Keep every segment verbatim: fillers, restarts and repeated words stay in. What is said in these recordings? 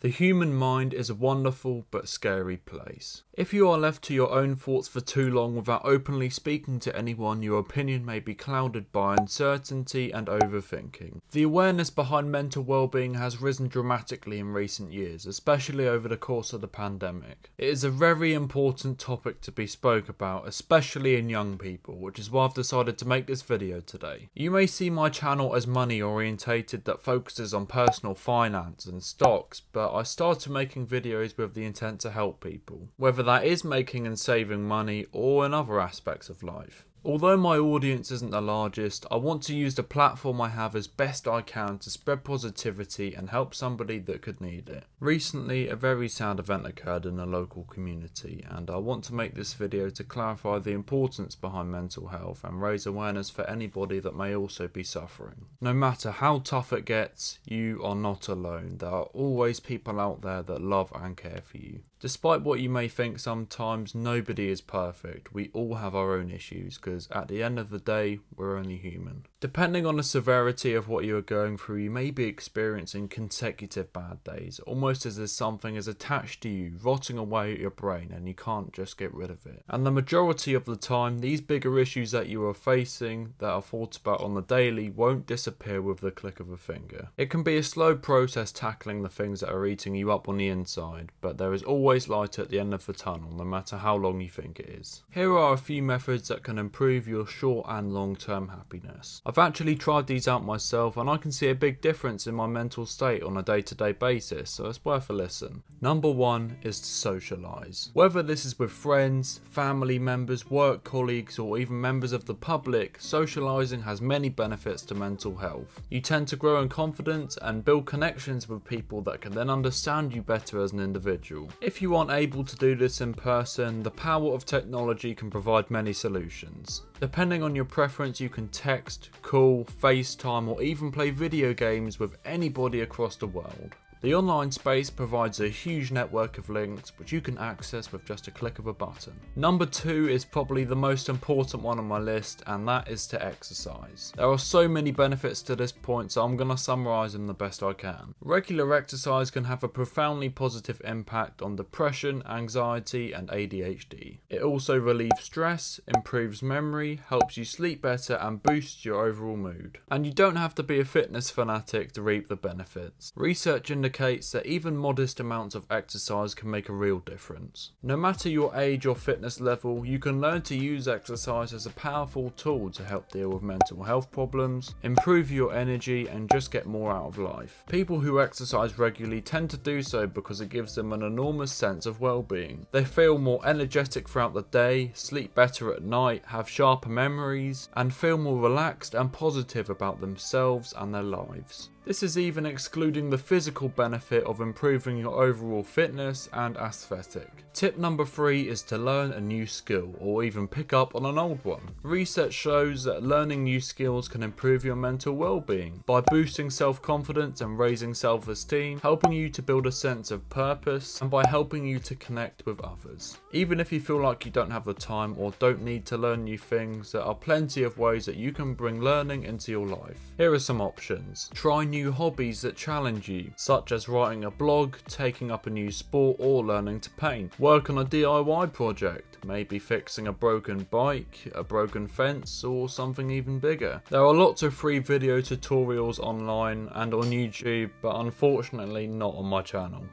The human mind is a wonderful but scary place. If you are left to your own thoughts for too long without openly speaking to anyone, your opinion may be clouded by uncertainty and overthinking. The awareness behind mental well-being has risen dramatically in recent years, especially over the course of the pandemic. It is a very important topic to be spoke about, especially in young people, which is why I've decided to make this video today. You may see my channel as money orientated that focuses on personal finance and stocks, but I started making videos with the intent to help people, whether that is making and saving money or in other aspects of life. Although my audience isn't the largest, I want to use the platform I have as best I can to spread positivity and help somebody that could need it. Recently, a very sad event occurred in a local community, and I want to make this video to clarify the importance behind mental health and raise awareness for anybody that may also be suffering. No matter how tough it gets, you are not alone. There are always people out there that love and care for you. Despite what you may think sometimes, nobody is perfect. We all have our own issues, because at the end of the day, we're only human. Depending on the severity of what you are going through, you may be experiencing consecutive bad days, almost as if something is attached to you, rotting away at your brain, and you can't just get rid of it. And the majority of the time, these bigger issues that you are facing, that are thought about on the daily, won't disappear with the click of a finger. It can be a slow process tackling the things that are eating you up on the inside, but there is always Always light at the end of the tunnel, no matter how long you think it is. Here are a few methods that can improve your short and long term happiness. I've actually tried these out myself and I can see a big difference in my mental state on a day to day basis, so it's worth a listen. Number one is to socialise. Whether this is with friends, family members, work colleagues or even members of the public, socialising has many benefits to mental health. You tend to grow in confidence and build connections with people that can then understand you better as an individual. If If you aren't able to do this in person, the power of technology can provide many solutions. Depending on your preference, you can text, call, FaceTime or even play video games with anybody across the world. The online space provides a huge network of links which you can access with just a click of a button. Number two is probably the most important one on my list, and that is to exercise. There are so many benefits to this point, so I'm going to summarise them the best I can. Regular exercise can have a profoundly positive impact on depression, anxiety and A D H D. It also relieves stress, improves memory, helps you sleep better and boosts your overall mood. And you don't have to be a fitness fanatic to reap the benefits. Research indicates indicates that even modest amounts of exercise can make a real difference. No matter your age or fitness level, you can learn to use exercise as a powerful tool to help deal with mental health problems, improve your energy and just get more out of life. People who exercise regularly tend to do so because it gives them an enormous sense of well-being. They feel more energetic throughout the day, sleep better at night, have sharper memories, and feel more relaxed and positive about themselves and their lives. This is even excluding the physical benefit of improving your overall fitness and aesthetic. Tip number three is to learn a new skill or even pick up on an old one. Research shows that learning new skills can improve your mental well-being by boosting self-confidence and raising self-esteem, helping you to build a sense of purpose and by helping you to connect with others. Even if you feel like you don't have the time or don't need to learn new things, there are plenty of ways that you can bring learning into your life. Here are some options. Try new New hobbies that challenge you, such as writing a blog, taking up a new sport or learning to paint. Work on a D I Y project, maybe fixing a broken bike, a broken fence or something even bigger. There are lots of free video tutorials online and on YouTube, but unfortunately not on my channel.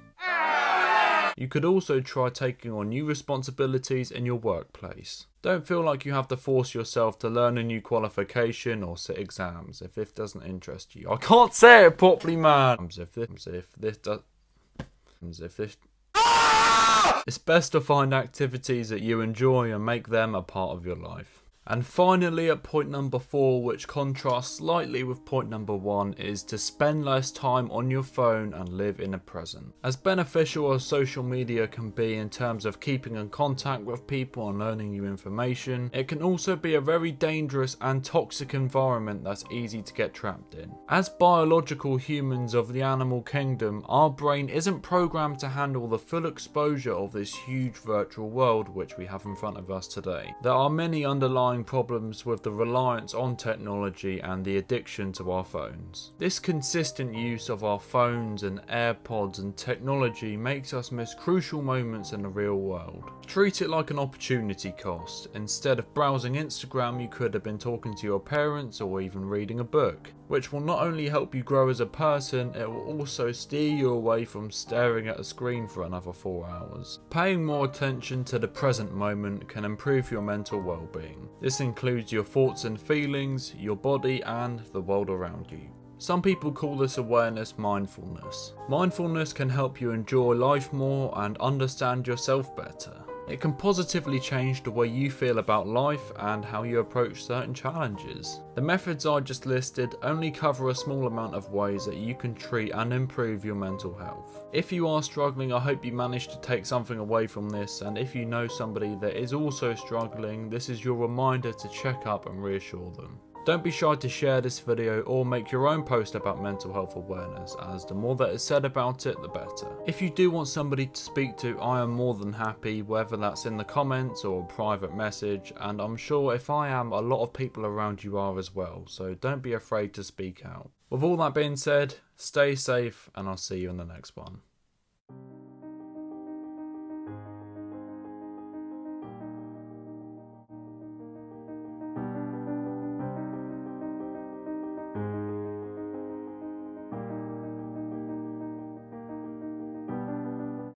You could also try taking on new responsibilities in your workplace. Don't feel like you have to force yourself to learn a new qualification or sit exams if this doesn't interest you. I can't say it properly, man! If this, if this does, if this... It's best to find activities that you enjoy and make them a part of your life. And finally, at point number four, which contrasts slightly with point number one, is to spend less time on your phone and live in the present. As beneficial as social media can be in terms of keeping in contact with people and learning new information, it can also be a very dangerous and toxic environment that's easy to get trapped in. As biological humans of the animal kingdom, our brain isn't programmed to handle the full exposure of this huge virtual world which we have in front of us today. There are many underlying underlying problems with the reliance on technology and the addiction to our phones. This consistent use of our phones and AirPods and technology makes us miss crucial moments in the real world. Treat it like an opportunity cost. Instead of browsing Instagram, you could have been talking to your parents or even reading a book, which will not only help you grow as a person, it will also steer you away from staring at a screen for another four hours. Paying more attention to the present moment can improve your mental well-being. This includes your thoughts and feelings, your body, and the world around you. Some people call this awareness mindfulness. Mindfulness can help you enjoy life more and understand yourself better. It can positively change the way you feel about life and how you approach certain challenges. The methods I just listed only cover a small amount of ways that you can treat and improve your mental health. If you are struggling, I hope you managed to take something away from this, and if you know somebody that is also struggling, this is your reminder to check up and reassure them. Don't be shy to share this video or make your own post about mental health awareness, as the more that is said about it, the better. If you do want somebody to speak to, I am more than happy, whether that's in the comments or a private message, and I'm sure if I am, a lot of people around you are as well, so don't be afraid to speak out. With all that being said, stay safe, and I'll see you in the next one.